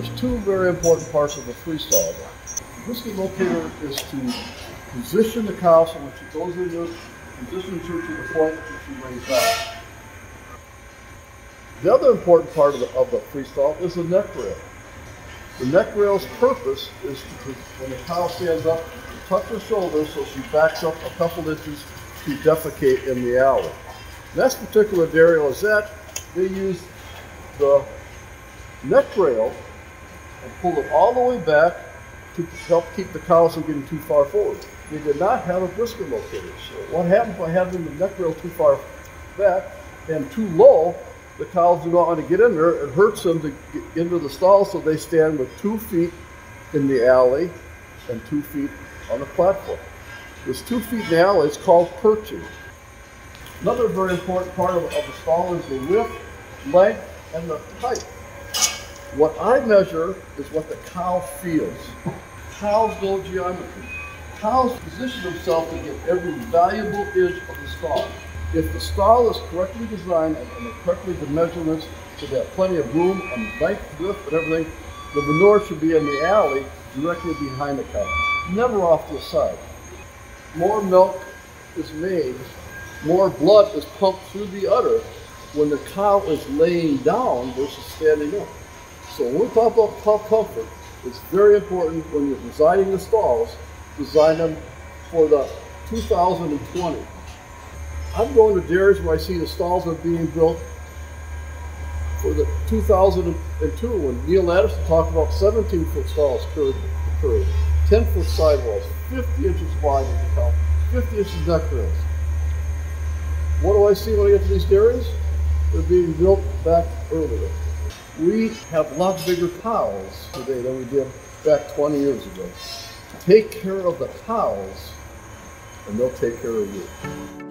there's two very important parts of the freestyle. The whiskey locator is to position the cow so when she goes in this, positions her to the point that she lays out. The other important part of the freestyle is the neck rail. The neck rail's purpose is to, when the cow stands up, tuck her shoulders so she backs up a couple inches to defecate in the alley. This particular dairy Lisette, they use the neck rail and pull it all the way back to help keep the cows from getting too far forward. They did not have a brisket locator. So what happens by having the neck rail too far back and too low, the cows do not want to get in there. It hurts them to get into the stall, so they stand with 2 feet in the alley and 2 feet on the platform. This 2 feet in the alley is called perching. Another very important part of the stall is the width, length, and the height. What I measure is what the cow feels. Cows know geometry. Cows position themselves to get every valuable inch of the stall. If the stall is correctly designed and correctly the measurements so they have plenty of room and length, width, and everything, the manure should be in the alley directly behind the cow, never off to the side. More milk is made, more blood is pumped through the udder when the cow is laying down versus standing up. So when we talk about comfort, it's very important when you're designing the stalls, design them for the 2020. I'm going to dairies where I see the stalls are being built for the 2002 when Neil Addison talked about 17-foot stalls curved to curve, 10-foot sidewalls, 50 inches wide at the top, 50 inches neck rails. What do I see when I get to these dairies? They're being built back earlier. We have a lot bigger cows today than we did back 20 years ago. Take care of the cows and they'll take care of you.